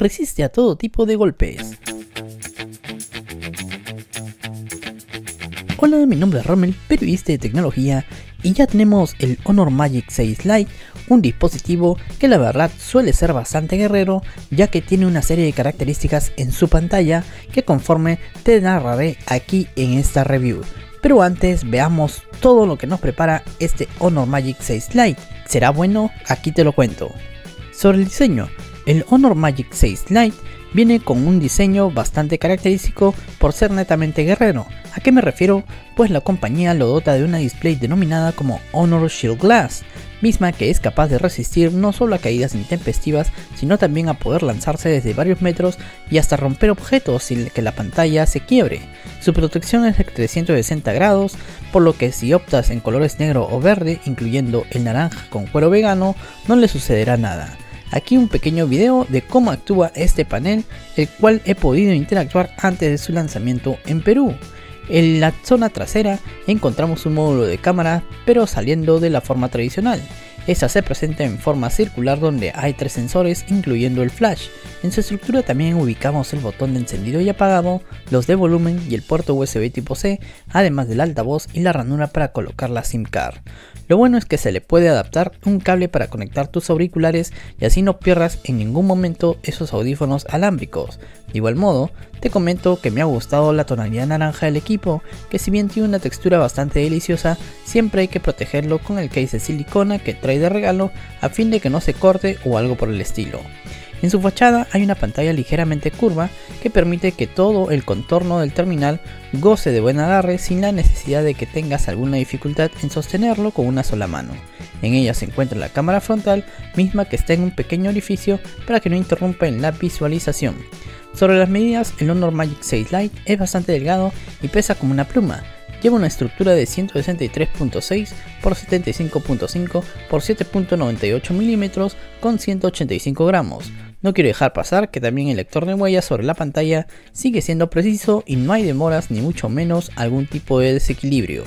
resiste a todo tipo de golpes. Hola, mi nombre es Rommel, periodista de tecnología, y ya tenemos el Honor Magic 6 Lite, un dispositivo que la verdad suele ser bastante guerrero, ya que tiene una serie de características en su pantalla que conforme te narraré aquí en esta review. Pero antes veamos todo lo que nos prepara este Honor Magic 6 Lite. ¿Será bueno? Aquí te lo cuento. Sobre el diseño, el Honor Magic 6 Lite viene con un diseño bastante característico por ser netamente guerrero. ¿A qué me refiero? Pues la compañía lo dota de una display denominada como Honor Shield Glass, misma que es capaz de resistir no solo a caídas intempestivas, sino también a poder lanzarse desde varios metros y hasta romper objetos sin que la pantalla se quiebre. Su protección es de 360 grados, por lo que si optas en colores negro o verde, incluyendo el naranja con cuero vegano, no le sucederá nada. Aquí un pequeño video de cómo actúa este panel, el cual he podido interactuar antes de su lanzamiento en Perú. En la zona trasera encontramos un módulo de cámara, pero saliendo de la forma tradicional. Esta se presenta en forma circular donde hay tres sensores incluyendo el flash. En su estructura también ubicamos el botón de encendido y apagado, los de volumen y el puerto USB tipo C, además del altavoz y la ranura para colocar la SIM card. Lo bueno es que se le puede adaptar un cable para conectar tus auriculares y así no pierdas en ningún momento esos audífonos alámbricos. De igual modo, te comento que me ha gustado la tonalidad naranja del equipo, que si bien tiene una textura bastante deliciosa, siempre hay que protegerlo con el case de silicona que trae de regalo a fin de que no se corte o algo por el estilo. En su fachada hay una pantalla ligeramente curva que permite que todo el contorno del terminal goce de buen agarre sin la necesidad de que tengas alguna dificultad en sostenerlo con una sola mano. En ella se encuentra la cámara frontal, misma que está en un pequeño orificio para que no interrumpa en la visualización. Sobre las medidas, el Honor Magic 6 Lite es bastante delgado y pesa como una pluma. Lleva una estructura de 163.6 x 75.5 x 7.98 milímetros con 185 gramos. No quiero dejar pasar que también el lector de huellas sobre la pantalla sigue siendo preciso y no hay demoras ni mucho menos algún tipo de desequilibrio.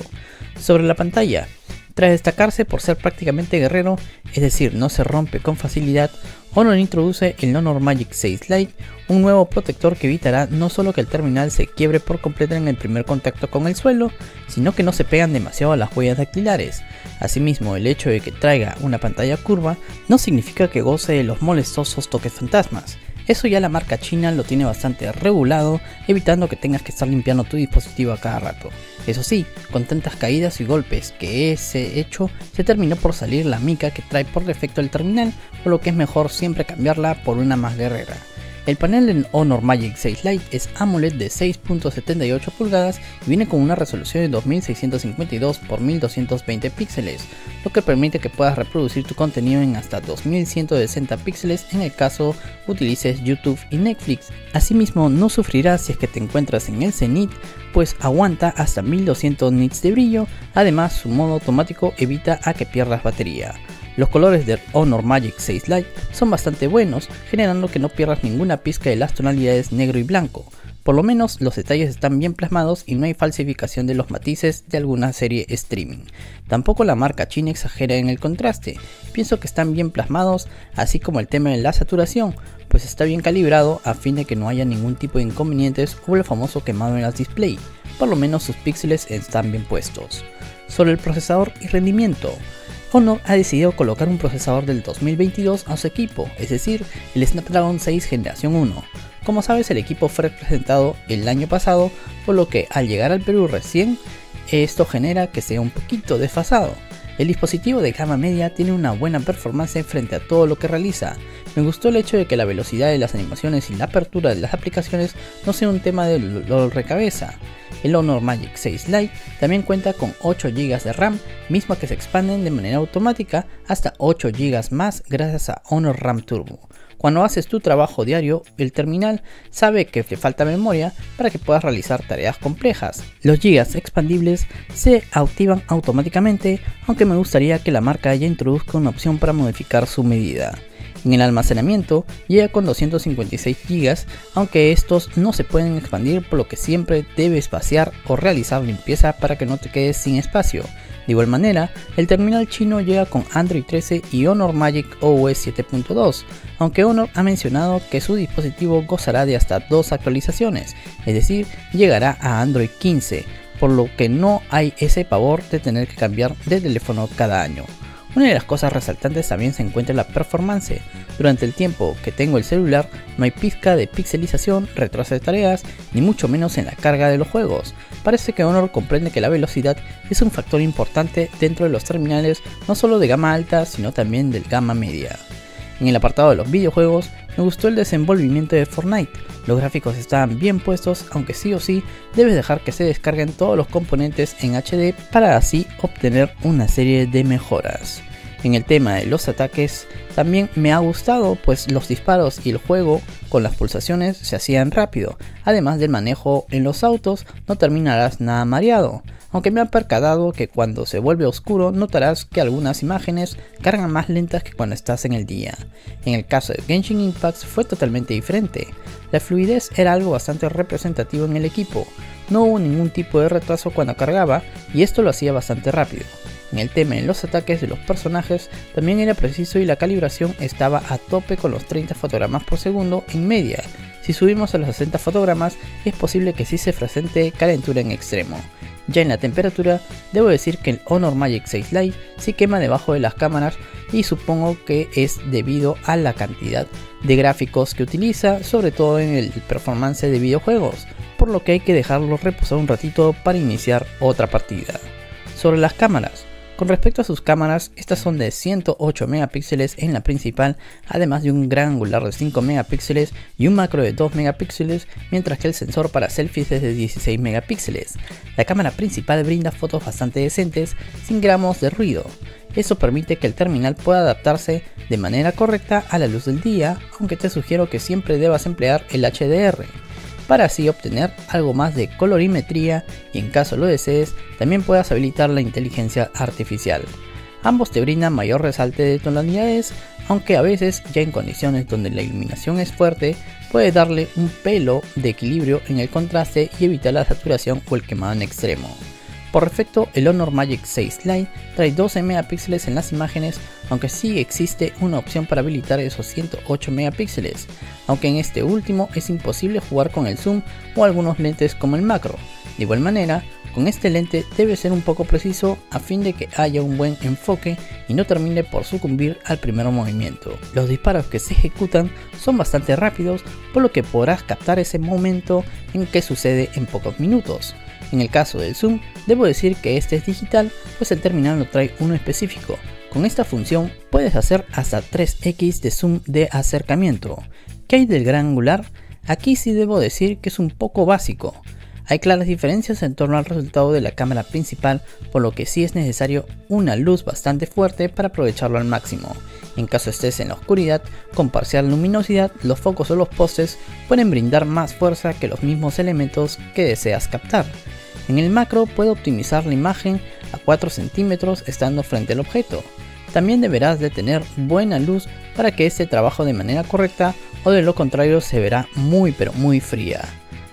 Sobre la pantalla, tras destacarse por ser prácticamente guerrero, es decir, no se rompe con facilidad, Honor introduce el Honor Magic 6 Lite, un nuevo protector que evitará no solo que el terminal se quiebre por completo en el primer contacto con el suelo, sino que no se pegan demasiado a las huellas dactilares. Asimismo, el hecho de que traiga una pantalla curva no significa que goce de los molestosos toques fantasmas. Eso ya la marca china lo tiene bastante regulado, evitando que tengas que estar limpiando tu dispositivo a cada rato. Eso sí, con tantas caídas y golpes que ese hecho, se terminó por salir la mica que trae por defecto el terminal, por lo que es mejor siempre cambiarla por una más guerrera. El panel en Honor Magic 6 Lite es AMOLED de 6.78 pulgadas y viene con una resolución de 2652 x 1220 píxeles, lo que permite que puedas reproducir tu contenido en hasta 2160 píxeles en el caso utilices YouTube y Netflix. Asimismo, no sufrirás si es que te encuentras en el cenit, pues aguanta hasta 1200 nits de brillo. Además, su modo automático evita a que pierdas batería. Los colores del Honor Magic 6 Lite son bastante buenos, generando que no pierdas ninguna pizca de las tonalidades negro y blanco. Por lo menos los detalles están bien plasmados y no hay falsificación de los matices de alguna serie streaming. Tampoco la marca china exagera en el contraste, pienso que están bien plasmados, así como el tema de la saturación, pues está bien calibrado a fin de que no haya ningún tipo de inconvenientes o el famoso quemado en las display. Por lo menos sus píxeles están bien puestos. Sobre el procesador y rendimiento, Honor ha decidido colocar un procesador del 2022 a su equipo, es decir, el Snapdragon 6 generación 1. Como sabes, el equipo fue presentado el año pasado, por lo que al llegar al Perú recién, esto genera que sea un poquito desfasado. El dispositivo de gama media tiene una buena performance frente a todo lo que realiza. Me gustó el hecho de que la velocidad de las animaciones y la apertura de las aplicaciones no sea un tema de dolor de cabeza. El Honor Magic 6 Lite también cuenta con 8 GB de RAM, misma que se expanden de manera automática hasta 8 GB más gracias a Honor RAM Turbo. Cuando haces tu trabajo diario, el terminal sabe que te falta memoria para que puedas realizar tareas complejas. Los GB expandibles se activan automáticamente, aunque me gustaría que la marca ya introduzca una opción para modificar su medida. En el almacenamiento llega con 256 GB, aunque estos no se pueden expandir, por lo que siempre debes vaciar o realizar limpieza para que no te quedes sin espacio. De igual manera, el terminal chino llega con Android 13 y Honor Magic OS 7.2, aunque Honor ha mencionado que su dispositivo gozará de hasta 2 actualizaciones, es decir, llegará a Android 15, por lo que no hay ese pavor de tener que cambiar de teléfono cada año. Una de las cosas resaltantes también se encuentra en la performance. Durante el tiempo que tengo el celular no hay pizca de pixelización, retraso de tareas, ni mucho menos en la carga de los juegos. Parece que Honor comprende que la velocidad es un factor importante dentro de los terminales, no solo de gama alta sino también del gama media. En el apartado de los videojuegos me gustó el desenvolvimiento de Fortnite. Los gráficos estaban bien puestos, aunque sí o sí debes dejar que se descarguen todos los componentes en HD para así obtener una serie de mejoras. En el tema de los ataques también me ha gustado, pues los disparos y el juego con las pulsaciones se hacían rápido. Además del manejo en los autos, no terminarás nada mareado. Aunque me ha percatado que cuando se vuelve oscuro notarás que algunas imágenes cargan más lentas que cuando estás en el día. En el caso de Genshin Impact fue totalmente diferente. La fluidez era algo bastante representativo en el equipo. No hubo ningún tipo de retraso cuando cargaba y esto lo hacía bastante rápido. En el tema de los ataques de los personajes también era preciso y la calibración estaba a tope con los 30 fotogramas por segundo en media. Si subimos a los 60 fotogramas es posible que sí se presente calentura en extremo. Ya en la temperatura, debo decir que el Honor Magic 6 Lite sí quema debajo de las cámaras y supongo que es debido a la cantidad de gráficos que utiliza, sobre todo en el performance de videojuegos, por lo que hay que dejarlo reposar un ratito para iniciar otra partida. Sobre las cámaras. Con respecto a sus cámaras, estas son de 108 megapíxeles en la principal, además de un gran angular de 5 megapíxeles y un macro de 2 megapíxeles, mientras que el sensor para selfies es de 16 megapíxeles. La cámara principal brinda fotos bastante decentes, sin gramos de ruido. Eso permite que el terminal pueda adaptarse de manera correcta a la luz del día, aunque te sugiero que siempre debas emplear el HDR. Para así obtener algo más de colorimetría y en caso lo desees también puedas habilitar la inteligencia artificial. Ambos te brindan mayor resalte de tonalidades, aunque a veces ya en condiciones donde la iluminación es fuerte puede darle un pelo de equilibrio en el contraste y evitar la saturación o el quemado en extremo. Por defecto, el Honor Magic 6 Lite trae 12 megapíxeles en las imágenes, aunque sí existe una opción para habilitar esos 108 megapíxeles, aunque en este último es imposible jugar con el zoom o algunos lentes como el macro. De igual manera, con este lente debe ser un poco preciso a fin de que haya un buen enfoque y no termine por sucumbir al primer movimiento. Los disparos que se ejecutan son bastante rápidos, por lo que podrás captar ese momento en que sucede en pocos minutos. En el caso del zoom, debo decir que este es digital, pues el terminal no trae uno específico. Con esta función puedes hacer hasta 3x de zoom de acercamiento. ¿Qué hay del gran angular? Aquí sí debo decir que es un poco básico. Hay claras diferencias en torno al resultado de la cámara principal, por lo que sí es necesario una luz bastante fuerte para aprovecharlo al máximo. En caso estés en la oscuridad, con parcial luminosidad, los focos o los postes pueden brindar más fuerza que los mismos elementos que deseas captar. En el macro puede optimizar la imagen a 4 centímetros estando frente al objeto. También deberás de tener buena luz para que este trabaje de manera correcta o de lo contrario se verá muy pero muy fría.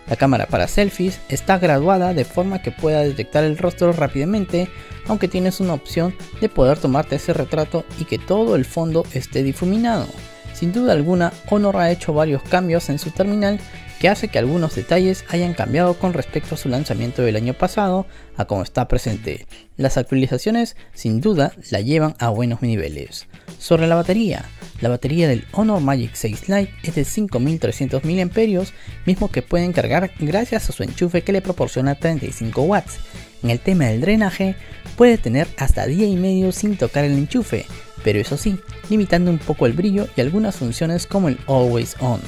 La cámara para selfies está graduada de forma que pueda detectar el rostro rápidamente, aunque tienes una opción de poder tomarte ese retrato y que todo el fondo esté difuminado. Sin duda alguna, Honor ha hecho varios cambios en su terminal que hace que algunos detalles hayan cambiado con respecto a su lanzamiento del año pasado a como está presente. Las actualizaciones sin duda la llevan a buenos niveles. Sobre la batería del Honor Magic 6 Lite es de 5300 mAh, mismo que pueden cargar gracias a su enchufe que le proporciona 35 watts. En el tema del drenaje, puede tener hasta día y medio sin tocar el enchufe, pero eso sí, limitando un poco el brillo y algunas funciones como el Always On.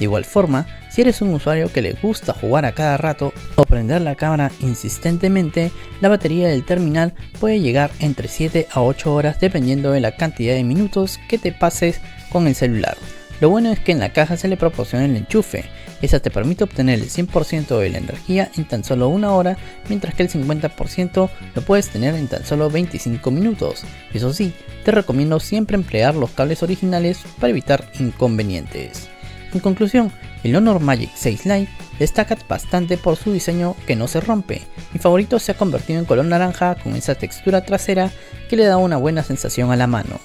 De igual forma, si eres un usuario que le gusta jugar a cada rato o prender la cámara insistentemente, la batería del terminal puede llegar entre 7 a 8 horas dependiendo de la cantidad de minutos que te pases con el celular. Lo bueno es que en la caja se le proporciona el enchufe, Esta te permite obtener el 100% de la energía en tan solo una hora, mientras que el 50% lo puedes tener en tan solo 25 minutos. Eso sí, te recomiendo siempre emplear los cables originales para evitar inconvenientes. En conclusión, el Honor Magic 6 Lite destaca bastante por su diseño que no se rompe. Mi favorito se ha convertido en color naranja con esa textura trasera que le da una buena sensación a la mano.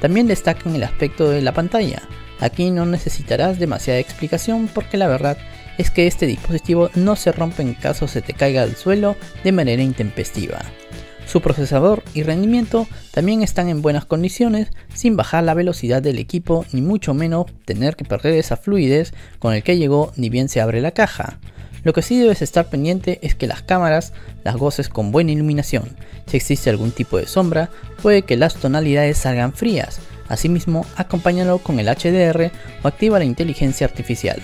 También destaca en el aspecto de la pantalla. Aquí no necesitarás demasiada explicación porque la verdad es que este dispositivo no se rompe en caso se te caiga al suelo de manera intempestiva. Su procesador y rendimiento también están en buenas condiciones, sin bajar la velocidad del equipo ni mucho menos tener que perder esa fluidez con el que llegó ni bien se abre la caja. Lo que sí debes estar pendiente es que las cámaras las goces con buena iluminación. Si existe algún tipo de sombra, puede que las tonalidades salgan frías. Asimismo, acompáñalo con el HDR o activa la inteligencia artificial.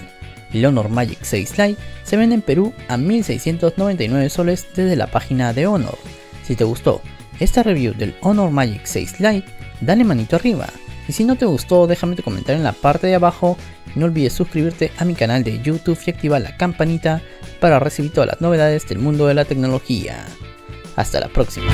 El Honor Magic 6 Lite se vende en Perú a 1.699 soles desde la página de Honor. Si te gustó esta review del Honor Magic 6 Lite, dale manito arriba. Y si no te gustó, déjame tu comentario en la parte de abajo. No olvides suscribirte a mi canal de YouTube y activar la campanita para recibir todas las novedades del mundo de la tecnología. Hasta la próxima.